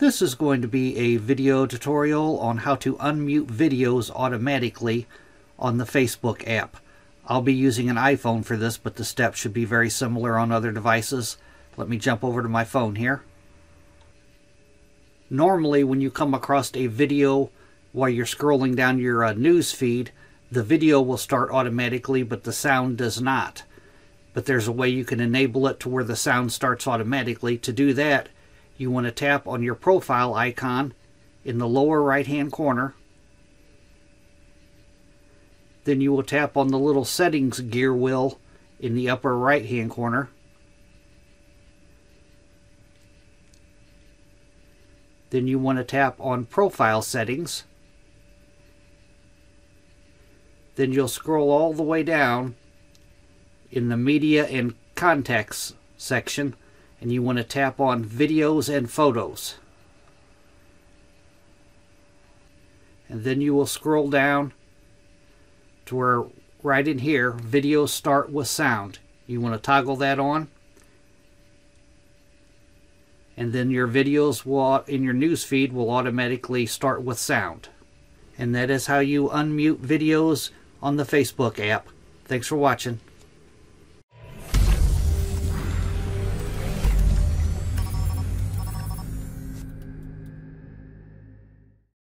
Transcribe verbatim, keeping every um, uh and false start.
This is going to be a video tutorial on how to unmute videos automatically on the Facebook app. I'll be using an iPhone for this, but the steps should be very similar on other devices. Let me jump over to my phone here. Normally, when you come across a video while you're scrolling down your uh, news feed, the video will start automatically, but the sound does not. But there's a way you can enable it to where the sound starts automatically. To do that, you want to tap on your profile icon in the lower right-hand corner. Then you will tap on the little settings gear wheel in the upper right-hand corner. Then you want to tap on Profile Settings. Then you'll scroll all the way down in the Media and Contacts section, and you want to tap on Videos and Photos. And then you will scroll down to where right in here, Videos Start with Sound. You want to toggle that on. And then your videos will, in your newsfeed will automatically start with sound. And that is how you unmute videos on the Facebook app. Thanks for watching.